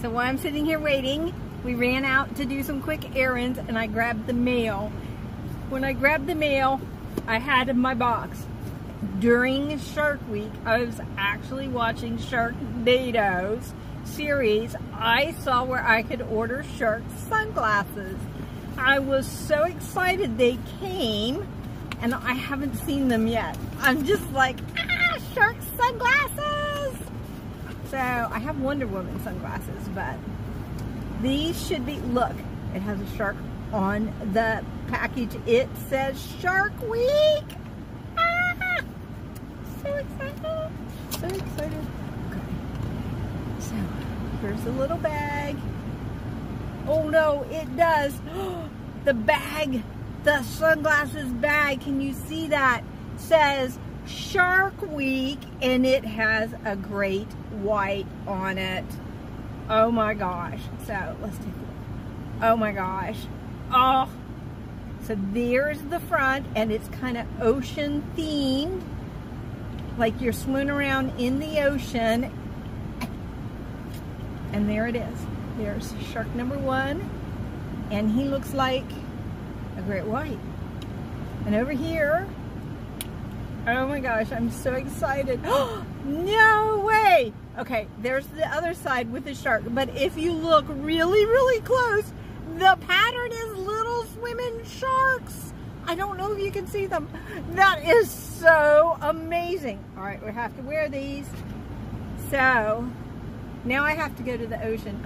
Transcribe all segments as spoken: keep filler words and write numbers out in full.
So while I'm sitting here waiting, we ran out to do some quick errands and I grabbed the mail. When I grabbed the mail, I had in my box. During Shark Week, I was actually watching Sharknado's series. I saw where I could order shark sunglasses. I was so excited they came and I haven't seen them yet. I'm just like, ah, shark sunglasses! So I have Wonder Woman sunglasses, but these should be, look, it has a shark on the package. It says Shark Week! Ah! So excited! So excited! Okay. So, here's the little bag. Oh no, it does! The bag, the sunglasses bag, can you see that? It says Shark Week and it has a great white on it. Oh my gosh. So, let's take a look. Oh my gosh. Oh, so there's the front, and it's kind of ocean themed, like you're swimming around in the ocean. And there it is. There's shark number one, and he looks like a great white. And over here, oh my gosh, I'm so excited. No way! Okay, there's the other side with the shark, but if you look really, really close, the pattern is little swimming sharks. I don't know if you can see them. That is so amazing. All right, we have to wear these. So now I have to go to the ocean.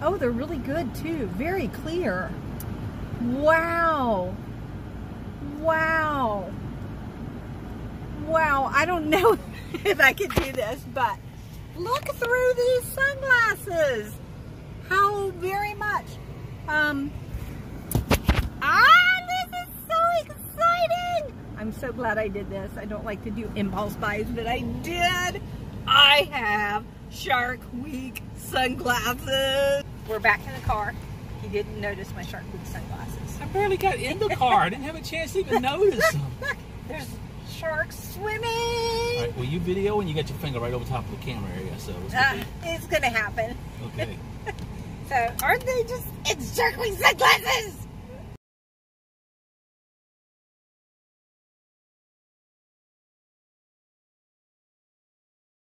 Oh, they're really good too. Very clear. Wow. Wow. Wow. I don't know if I could do this, but look through these sunglasses. How very much. Um, ah, this is so exciting! I'm so glad I did this. I don't like to do impulse buys, but I did. I have Shark Week sunglasses. We're back in the car. He didn't notice my Shark Week sunglasses. I barely got in the car. I didn't have a chance to even notice them. There's sharks swimming. All right, well, you video and you got your finger right over top of the camera area, so it's gonna, uh, it's gonna happen. Okay. So, aren't they just, it's Shark Week sunglasses!